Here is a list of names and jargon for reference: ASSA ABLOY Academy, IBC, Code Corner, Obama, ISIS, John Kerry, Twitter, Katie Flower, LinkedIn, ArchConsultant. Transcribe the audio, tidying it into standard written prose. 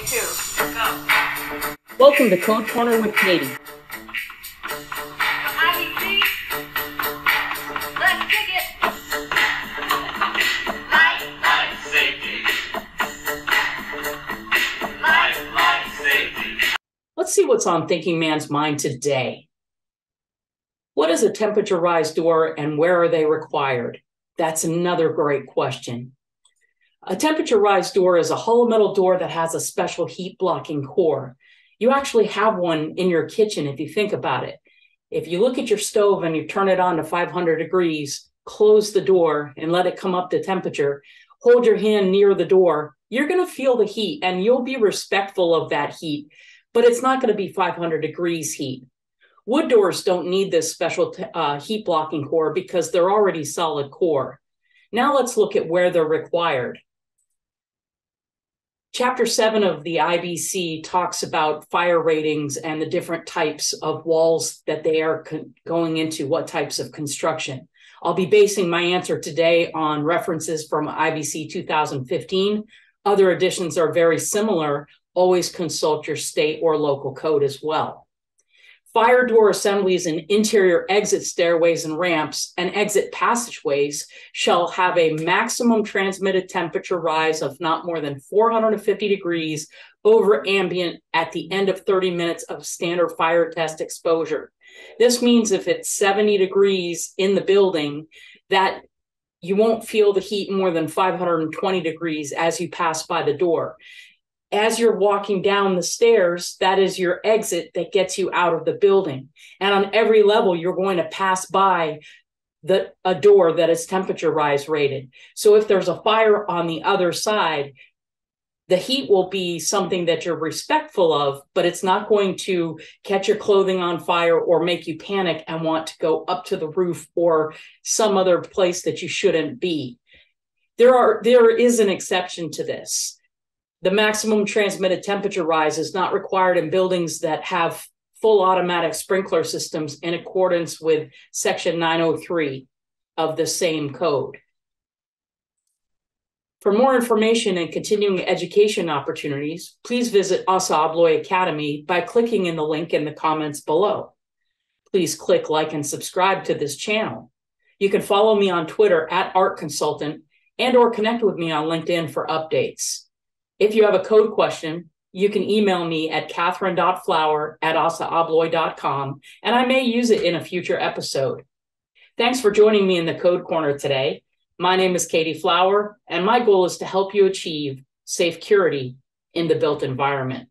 Take two. Go. Welcome to Code Corner with Katie. IBC. Let's kick it. Life, safety. Life, safety. Let's see what's on Thinking Man's mind today. What is a temperature rise door and where are they required? That's another great question. A temperature rise door is a hollow metal door that has a special heat blocking core. You actually have one in your kitchen if you think about it. If you look at your stove and you turn it on to 500 degrees, close the door and let it come up to temperature, hold your hand near the door, you're going to feel the heat and you'll be respectful of that heat, but it's not going to be 500 degrees heat. Wood doors don't need this special heat blocking core because they're already solid core. Now let's look at where they're required. Chapter 7 of the IBC talks about fire ratings and the different types of walls that they are going into, what types of construction. I'll be basing my answer today on references from IBC 2015. Other editions are very similar. Always consult your state or local code as well. Fire door assemblies and interior exit stairways and ramps and exit passageways shall have a maximum transmitted temperature rise of not more than 450 degrees over ambient at the end of 30 minutes of standard fire test exposure. This means if it's 70 degrees in the building, that you won't feel the heat more than 520 degrees as you pass by the door. As you're walking down the stairs, that is your exit that gets you out of the building. And on every level, you're going to pass by a door that is temperature rise rated. So if there's a fire on the other side, the heat will be something that you're respectful of, but it's not going to catch your clothing on fire or make you panic and want to go up to the roof or some other place that you shouldn't be. There is an exception to this. The maximum transmitted temperature rise is not required in buildings that have full automatic sprinkler systems in accordance with Section 903 of the same code. For more information and continuing education opportunities, please visit ASSA ABLOY Academy by clicking in the link in the comments below. Please click like and subscribe to this channel. You can follow me on Twitter at ArchConsultant and or connect with me on LinkedIn for updates. If you have a code question, you can email me at katherine.flower@assaabloy.com, and I may use it in a future episode. Thanks for joining me in the Code Corner today. My name is Katie Flower, and my goal is to help you achieve safe security in the built environment.